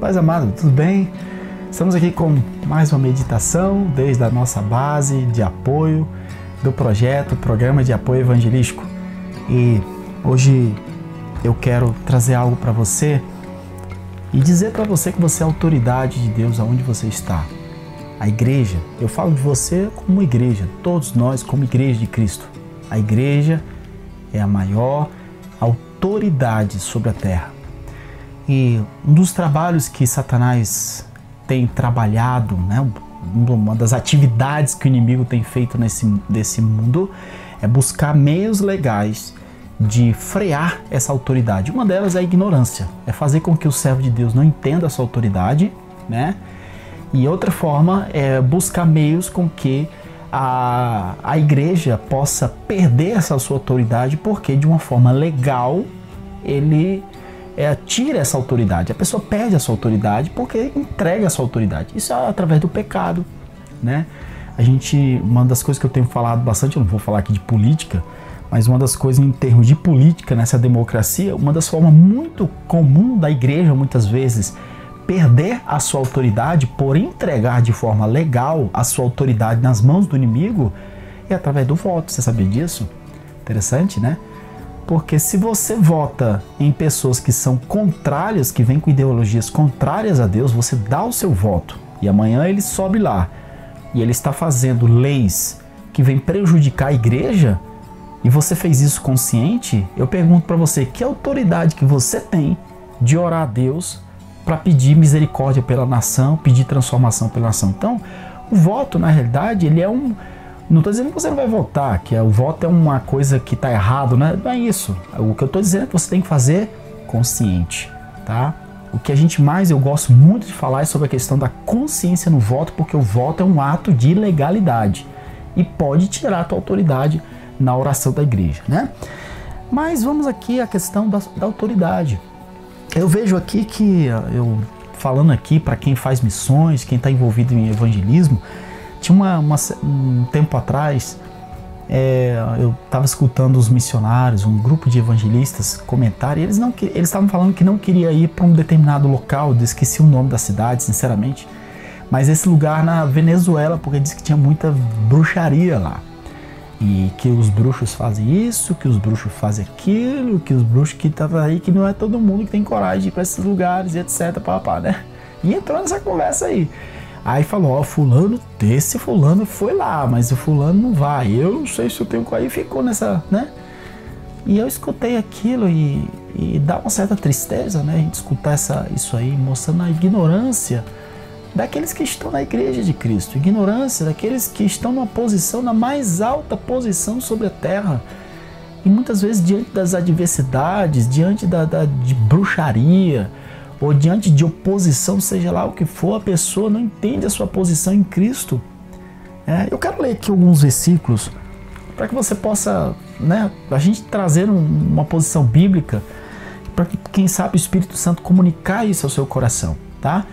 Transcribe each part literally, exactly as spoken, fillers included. Paz amada, tudo bem? Estamos aqui com mais uma meditação desde a nossa base de apoio do projeto, Programa de Apoio Evangelístico. E hoje eu quero trazer algo para você e dizer para você que você é a autoridade de Deus aonde você está. A igreja, eu falo de você como uma igreja, todos nós como igreja de Cristo. A igreja é a maior autoridade sobre a terra. E um dos trabalhos que Satanás tem trabalhado, né, uma das atividades que o inimigo tem feito nesse desse mundo, é buscar meios legais de frear essa autoridade. Uma delas é a ignorância, é fazer com que o servo de Deus não entenda a sua autoridade, né? E outra forma é buscar meios com que a, a igreja possa perder essa sua autoridade, porque de uma forma legal ele é, tira essa autoridade. A pessoa perde a sua autoridade porque entrega a sua autoridade. Isso é através do pecado, né? A gente, uma das coisas que eu tenho falado bastante, eu não vou falar aqui de política, mas uma das coisas em termos de política nessa democracia, uma das formas muito comum da igreja muitas vezes perder a sua autoridade por entregar de forma legal a sua autoridade nas mãos do inimigo é através do voto. Você sabia disso? Interessante, né? Porque se você vota em pessoas que são contrárias, que vêm com ideologias contrárias a Deus, você dá o seu voto e amanhã ele sobe lá e ele está fazendo leis que vêm prejudicar a igreja e você fez isso consciente, eu pergunto para você, que autoridade que você tem de orar a Deus para pedir misericórdia pela nação, pedir transformação pela nação? Então, o voto, na realidade, ele é um... Não estou dizendo que você não vai votar, que o voto é uma coisa que está errado, né? Não é isso. O que eu estou dizendo é que você tem que fazer consciente, tá? O que a gente mais, eu gosto muito de falar é sobre a questão da consciência no voto, porque o voto é um ato de legalidade e pode tirar a tua autoridade na oração da igreja, né? Mas vamos aqui à questão da, da autoridade. Eu vejo aqui que, eu falando aqui para quem faz missões, quem está envolvido em evangelismo, tinha uma, uma, um tempo atrás, é, eu estava escutando os missionários, um grupo de evangelistas comentar, e eles não, eles estavam falando que não queria ir para um determinado local, eu esqueci o nome da cidade, sinceramente, mas esse lugar na Venezuela, porque disse que tinha muita bruxaria lá. E que os bruxos fazem isso, que os bruxos fazem aquilo, que os bruxos que estavam aí, que não é todo mundo que tem coragem de ir para esses lugares, e etcétera, papá, né? E entrou nessa conversa aí. Aí falou, ó, fulano, esse fulano foi lá, mas o fulano não vai. Eu não sei se eu tenho coragem, e ficou nessa, né? E eu escutei aquilo e, e dá uma certa tristeza, né? A gente escutar essa, isso aí, mostrando a ignorância daqueles que estão na igreja de Cristo, ignorância daqueles que estão numa posição, na mais alta posição sobre a terra, e muitas vezes diante das adversidades, diante da, da de bruxaria, ou diante de oposição, seja lá o que for, a pessoa não entende a sua posição em Cristo. É, eu quero ler aqui alguns versículos, para que você possa, né, a gente trazer um, uma posição bíblica, para que, quem sabe, o Espírito Santo comunicar isso ao seu coração, tá?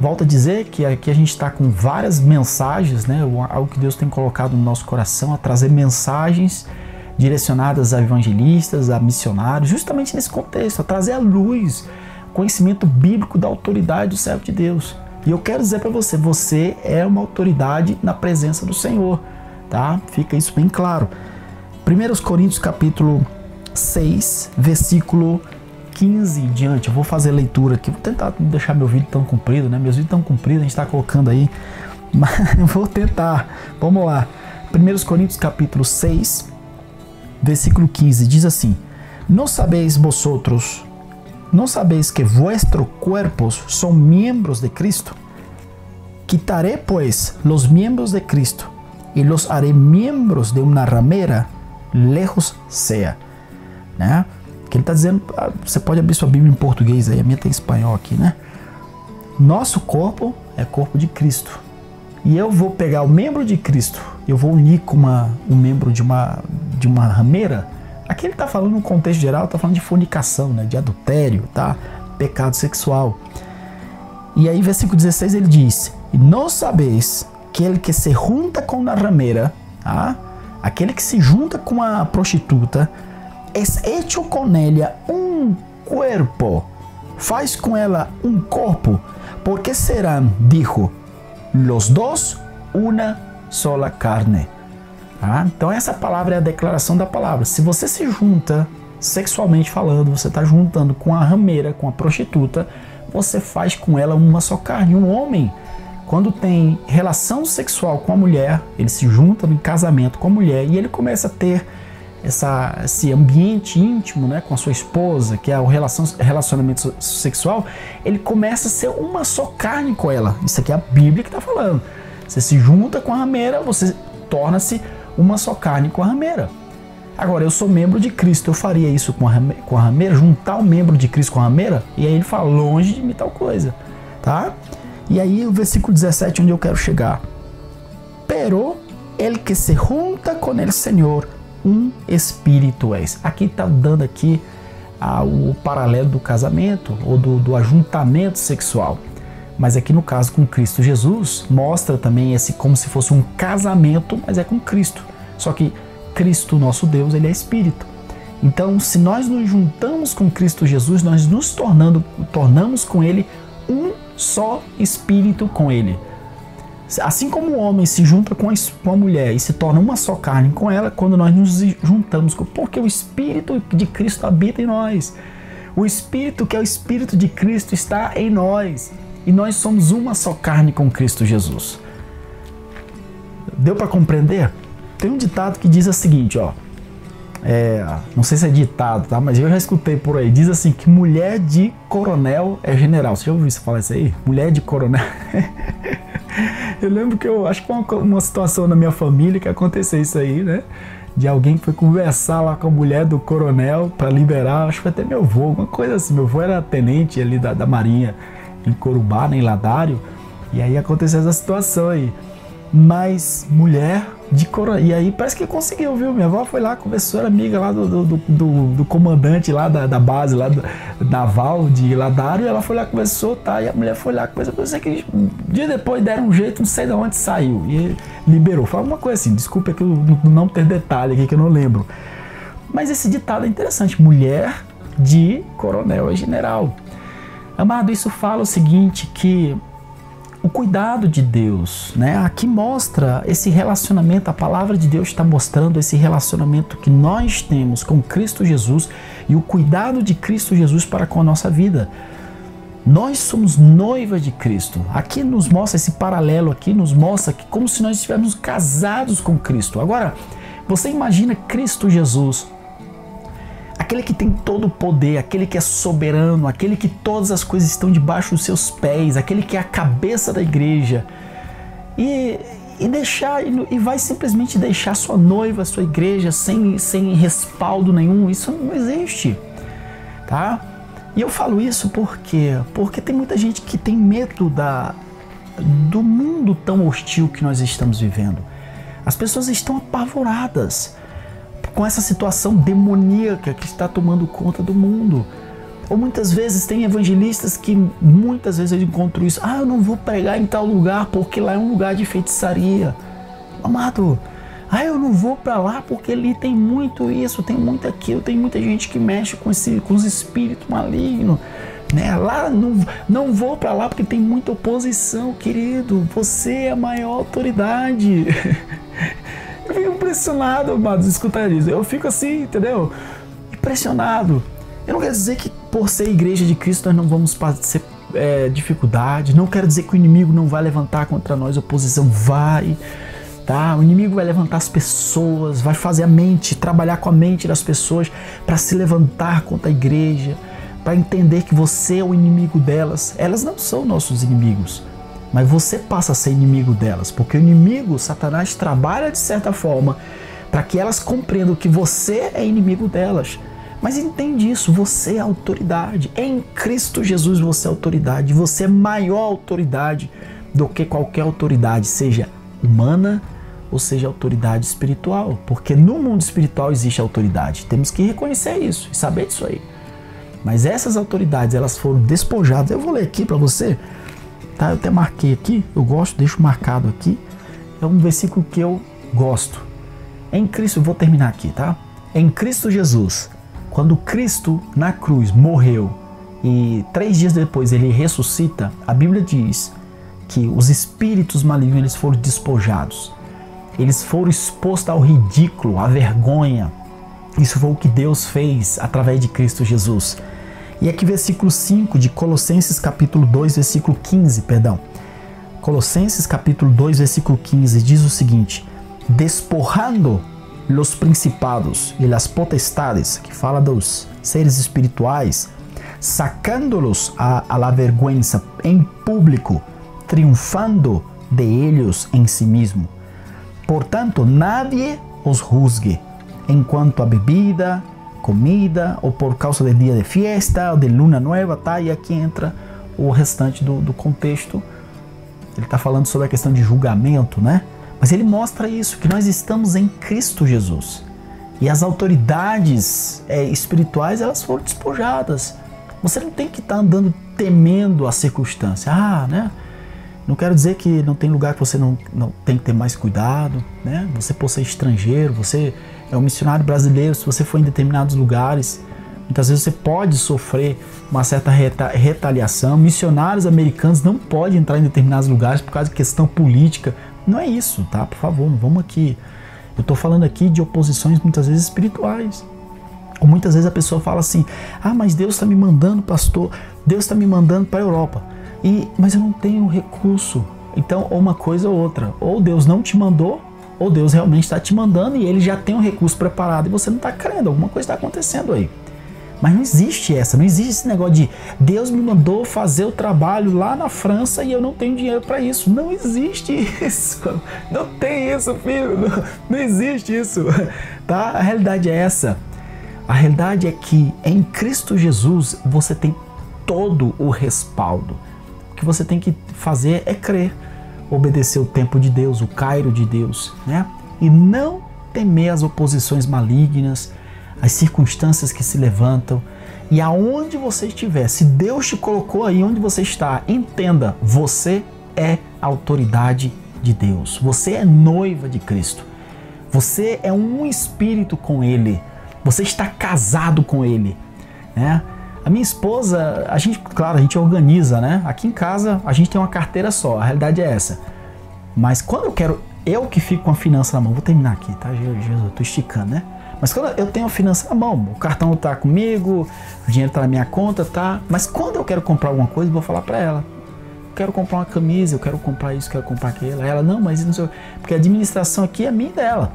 Volto a dizer que aqui a gente está com várias mensagens, né? Algo que Deus tem colocado no nosso coração, a trazer mensagens direcionadas a evangelistas, a missionários, justamente nesse contexto, a trazer à luz conhecimento bíblico da autoridade do servo de Deus. E eu quero dizer para você, você é uma autoridade na presença do Senhor, tá? Fica isso bem claro. primeira Coríntios capítulo seis, versículo quinze em diante. Eu vou fazer leitura aqui, vou tentar não deixar meu vídeo tão comprido, né? Meus vídeos tão compridos, a gente está colocando aí, mas vou tentar. Vamos lá. primeira Coríntios capítulo seis, versículo quinze, diz assim: Não sabeis vosotros, não sabeis que vuestros cuerpos são miembros de Cristo? Quitaré, pois, los miembros de Cristo, e los haré miembros de una ramera, lejos sea. Né? Que ele está dizendo, você pode abrir sua Bíblia em português aí, a minha tem espanhol aqui, né? Nosso corpo é corpo de Cristo. E eu vou pegar o membro de Cristo, eu vou unir com uma, um membro de uma, de uma rameira. Aqui ele está falando, no contexto geral, está falando de fornicação, né? De adultério, tá? Pecado sexual. E aí, versículo dezesseis, ele diz: E não sabeis que ele que se junta com a rameira, tá? Aquele que se junta com a prostituta, es hecho con ella un cuerpo, faz com ela um corpo, porque serão, dijo, los dos una sola carne. Ah, então essa palavra é a declaração da palavra. Se você se junta, sexualmente falando, você está juntando com a rameira, com a prostituta, você faz com ela uma só carne. Um homem, quando tem relação sexual com a mulher, ele se junta em casamento com a mulher e ele começa a ter essa, esse ambiente íntimo, né, com a sua esposa, que é o relação, relacionamento sexual, ele começa a ser uma só carne com ela. Isso aqui é a Bíblia que está falando. Você se junta com a rameira, você torna-se uma só carne com a rameira. Agora, eu sou membro de Cristo, eu faria isso com a rameira? Juntar o membro de Cristo com a rameira? E aí ele fala, longe de mim tal coisa, tá? E aí o versículo dezessete, onde eu quero chegar. Pero el que se junta con el Senhor, um espírito és. Aqui está dando aqui ah, o paralelo do casamento ou do, do ajuntamento sexual. Mas aqui no caso com Cristo Jesus, mostra também esse como se fosse um casamento, mas é com Cristo. Só que Cristo, nosso Deus, ele é espírito. Então, se nós nos juntamos com Cristo Jesus, nós nos tornando, tornamos com ele um só espírito com ele. Assim como o homem se junta com a mulher e se torna uma só carne com ela, quando nós nos juntamos, porque o Espírito de Cristo habita em nós. O Espírito que é o Espírito de Cristo está em nós. E nós somos uma só carne com Cristo Jesus. Deu para compreender? Tem um ditado que diz o seguinte, ó. É, não sei se é ditado, tá? Mas eu já escutei por aí. Diz assim que mulher de coronel é general. Você já ouviu isso falar isso aí? Mulher de coronel. Eu lembro que eu acho que uma, uma situação na minha família que aconteceu isso aí, né? De alguém que foi conversar lá com a mulher do coronel para liberar. Acho que foi até meu avô, alguma coisa assim. Meu avô era tenente ali da, da Marinha em Corubá, em Ladário. E aí aconteceu essa situação aí. Mas mulher de coronel. E aí parece que conseguiu, viu? Minha avó foi lá, conversou, era amiga lá do, do, do, do comandante lá da, da base lá do, naval de Ladário. Ela foi lá, conversou, tá? E a mulher foi lá, conversou. Eu sei que um dia depois deram um jeito, não sei de onde saiu. E liberou. Fala uma coisa assim, desculpa aqui não ter detalhe aqui que eu não lembro. Mas esse ditado é interessante. Mulher de coronel é general. Amado, isso fala o seguinte, que o cuidado de Deus, né? Aqui mostra esse relacionamento, a palavra de Deus está mostrando esse relacionamento que nós temos com Cristo Jesus e o cuidado de Cristo Jesus para com a nossa vida. Nós somos noivas de Cristo. Aqui nos mostra esse paralelo, aqui nos mostra que como se nós estivéssemos casados com Cristo. Agora, você imagina Cristo Jesus, aquele que tem todo o poder, aquele que é soberano, aquele que todas as coisas estão debaixo dos seus pés, aquele que é a cabeça da igreja. E, e deixar e vai simplesmente deixar sua noiva, sua igreja, sem, sem respaldo nenhum. Isso não existe, tá? E eu falo isso porque, porque tem muita gente que tem medo da, do mundo tão hostil que nós estamos vivendo. As pessoas estão apavoradas com essa situação demoníaca que está tomando conta do mundo. Ou muitas vezes tem evangelistas que muitas vezes eu encontro isso. Ah, eu não vou pregar em tal lugar porque lá é um lugar de feitiçaria. Amado, ah, eu não vou para lá porque ali tem muito isso, tem muito aquilo, tem muita gente que mexe com, esse, com os espíritos malignos. Né? Lá não, não vou para lá porque tem muita oposição, querido. Você é a maior autoridade. Eu fico impressionado, amados, escutar isso. Eu fico assim, entendeu? Impressionado. Eu não quero dizer que por ser igreja de Cristo nós não vamos passar é, dificuldade. Não quero dizer que o inimigo não vai levantar contra nós. A oposição vai, tá? O inimigo vai levantar as pessoas, vai fazer a mente, trabalhar com a mente das pessoas para se levantar contra a igreja, para entender que você é o inimigo delas. Elas não são nossos inimigos. Mas você passa a ser inimigo delas, porque o inimigo, Satanás, trabalha de certa forma para que elas compreendam que você é inimigo delas. Mas entende isso, você é autoridade. Em Cristo Jesus você é autoridade, você é maior autoridade do que qualquer autoridade, seja humana ou seja autoridade espiritual. Porque no mundo espiritual existe autoridade, temos que reconhecer isso e saber disso aí. Mas essas autoridades, elas foram despojadas. Eu vou ler aqui para você. Tá, eu até marquei aqui, eu gosto, deixo marcado aqui. É um versículo que eu gosto. Em Cristo, eu vou terminar aqui, tá? Em Cristo Jesus, quando Cristo na cruz morreu e três dias depois ele ressuscita, a Bíblia diz que os espíritos malignos eles foram despojados. Eles foram expostos ao ridículo, à vergonha. Isso foi o que Deus fez através de Cristo Jesus. E aqui versículo cinco de Colossenses capítulo dois, versículo quinze, perdão. Colossenses capítulo dois, versículo quinze diz o seguinte: despojando los principados e las potestades, que fala dos seres espirituais, sacando-los a, a la vergüenza em público, triunfando de ellos em si mesmo. Portanto, nadie os juzgue en cuanto a bebida, comida, ou por causa de dia de fiesta, ou de luna nova, tá? E aqui entra o restante do, do contexto. Ele está falando sobre a questão de julgamento, né? Mas ele mostra isso, que nós estamos em Cristo Jesus. E as autoridades é, espirituais, elas foram despojadas. Você não tem que estar tá andando temendo a circunstância. Ah, né? Não quero dizer que não tem lugar que você não, não tem que ter mais cuidado, né? Você pode ser estrangeiro, você é um missionário brasileiro, se você for em determinados lugares, muitas vezes você pode sofrer uma certa retaliação. Missionários americanos não podem entrar em determinados lugares por causa de questão política. Não é isso, tá? Por favor, não vamos aqui. Eu estou falando aqui de oposições muitas vezes espirituais. Ou muitas vezes a pessoa fala assim: ah, mas Deus está me mandando, pastor, Deus está me mandando para a Europa, e, mas eu não tenho recurso. Então, ou uma coisa ou outra. Ou Deus não te mandou, ou Deus realmente está te mandando e ele já tem um recurso preparado e você não está crendo, alguma coisa está acontecendo aí. Mas não existe essa, não existe esse negócio de Deus me mandou fazer o trabalho lá na França e eu não tenho dinheiro para isso. Não existe isso, não tem isso, filho, não, não existe isso, tá? A realidade é essa, a realidade é que em Cristo Jesus você tem todo o respaldo. O que você tem que fazer é crer, obedecer o tempo de Deus, o Cairo de Deus, né? E não temer as oposições malignas, as circunstâncias que se levantam. E aonde você estiver, se Deus te colocou aí onde você está, entenda, você é a autoridade de Deus, você é noiva de Cristo, você é um espírito com Ele, você está casado com Ele, né? A minha esposa, a gente, claro, a gente organiza, né? Aqui em casa a gente tem uma carteira só, a realidade é essa. Mas quando eu quero, eu que fico com a finança na mão, vou terminar aqui, tá? Jesus, eu tô esticando, né? Mas quando eu tenho a finança na mão, o cartão tá comigo, o dinheiro tá na minha conta, tá? Mas quando eu quero comprar alguma coisa, eu vou falar para ela: eu quero comprar uma camisa, eu quero comprar isso, eu quero comprar aquilo. Ela: não, mas não sei, porque a administração aqui é minha e dela.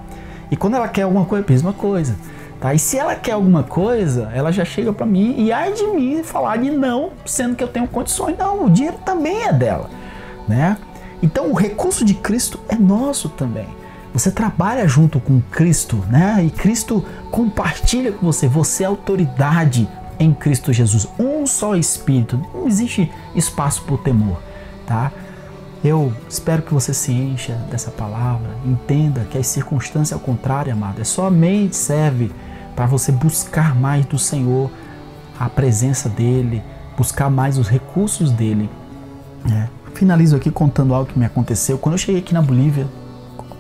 E quando ela quer alguma coisa, a mesma coisa, tá? E se ela quer alguma coisa, ela já chega para mim e ai de mim falar de não, sendo que eu tenho condições. Não, o dinheiro também é dela, né? Então o recurso de Cristo é nosso também. Você trabalha junto com Cristo, né? E Cristo compartilha com você. Você é autoridade em Cristo Jesus. Um só Espírito. Não existe espaço para o temor, tá? Eu espero que você se encha dessa palavra. Entenda que as circunstâncias, ao contrário, amado, é somente serve para você buscar mais do Senhor, a presença dEle, buscar mais os recursos dEle, né? Finalizo aqui contando algo que me aconteceu. Quando eu cheguei aqui na Bolívia,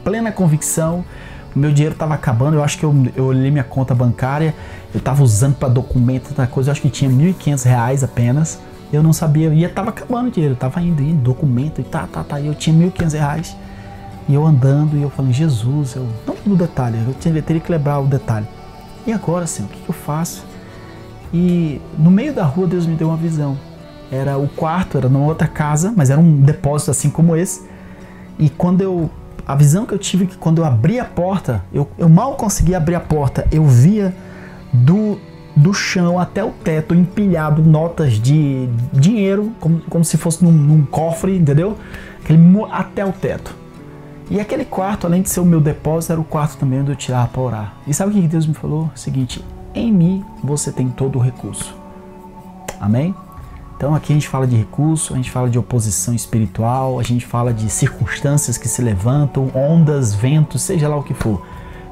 plena convicção, o meu dinheiro estava acabando, eu acho que eu, eu olhei minha conta bancária, eu estava usando para documento, outra coisa, eu acho que tinha mil e quinhentos reais apenas, eu não sabia, eu ia, estava acabando o dinheiro, estava indo, indo, documento, e tá, tá, tá, e eu tinha mil e quinhentos reais, e eu andando, e eu falando: Jesus, eu não no detalhe, eu teria que lembrar o detalhe, e agora, Senhor, assim, o que eu faço? E no meio da rua, Deus me deu uma visão, era o quarto, era numa outra casa, mas era um depósito assim como esse, e quando eu A visão que eu tive é que quando eu abri a porta, eu, eu mal consegui abrir a porta, eu via do, do chão até o teto empilhado notas de dinheiro, como, como se fosse num, num cofre, entendeu? Aquele, até o teto. E aquele quarto, além de ser o meu depósito, era o quarto também onde eu tirava para orar. E sabe o que Deus me falou? O seguinte: em mim você tem todo o recurso. Amém? Então aqui a gente fala de recurso, a gente fala de oposição espiritual, a gente fala de circunstâncias que se levantam, ondas, ventos, seja lá o que for.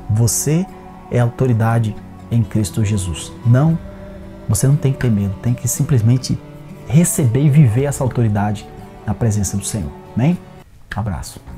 Você é autoridade em Cristo Jesus. Não, você não tem que ter medo, tem que simplesmente receber e viver essa autoridade na presença do Senhor. Amém? Abraço.